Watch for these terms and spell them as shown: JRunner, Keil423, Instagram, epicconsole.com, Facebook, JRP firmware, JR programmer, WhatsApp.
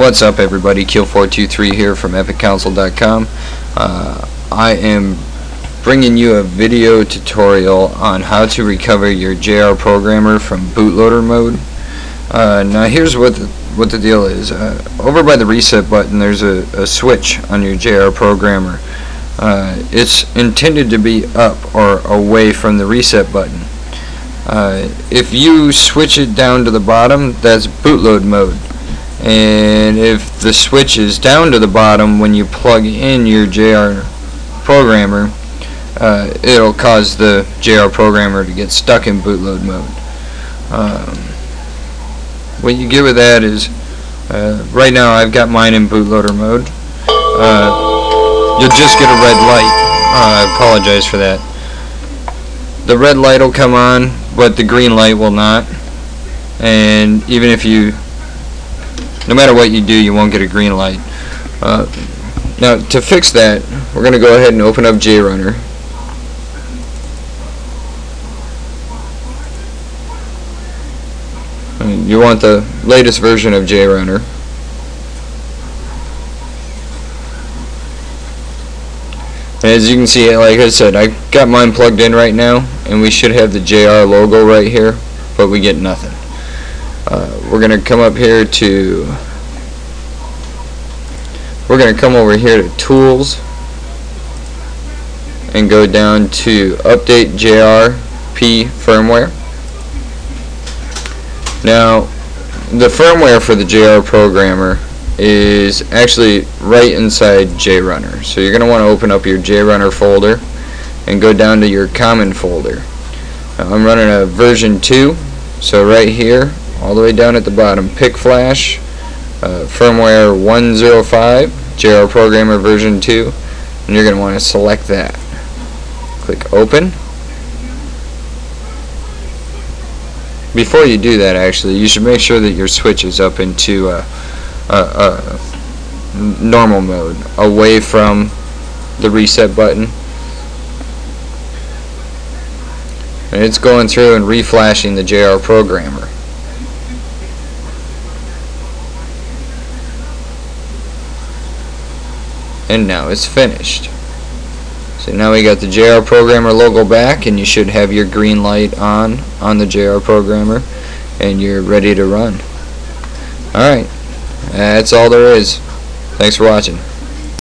What's up everybody, Keil423 here from epicconsole.com. I am bringing you a video tutorial on how to recover your JR programmer from bootloader mode. Now here's what the deal is. Over by the reset button there's a switch on your JR programmer. It's intended to be up or away from the reset button. If you switch it down to the bottom, that's bootload mode. And if the switch is down to the bottom when you plug in your JR programmer, it'll cause the JR programmer to get stuck in bootload mode. What you get with that is, right now I've got mine in bootloader mode. You'll just get a red light. I apologize for that. The red light will come on, but the green light will not. And even if you, no matter what you do, you won't get a green light. Now to fix that, we're going to go ahead and open up JRunner. And you want the latest version of JRunner. As you can see, like I said, I got mine plugged in right now, and we should have the JR logo right here, but we get nothing. We're gonna come over here to Tools and go down to Update JRP firmware. Now the firmware for the JR programmer is actually right inside JRunner, so you're gonna want to open up your JRunner folder and go down to your common folder. Now, I'm running a version 2, so right here all the way down at the bottom, piccflash firmware 105 JR programmer version 2, and you're going to want to select that. Click open. Before you do that, actually, you should make sure that your switch is up into normal mode, away from the reset button. And it's going through and reflashing the JR programmer. And now it's finished. So now we got the JR programmer logo back, and you should have your green light on the JR programmer, and you're ready to run. Alright, that's all there is. Thanks for watching.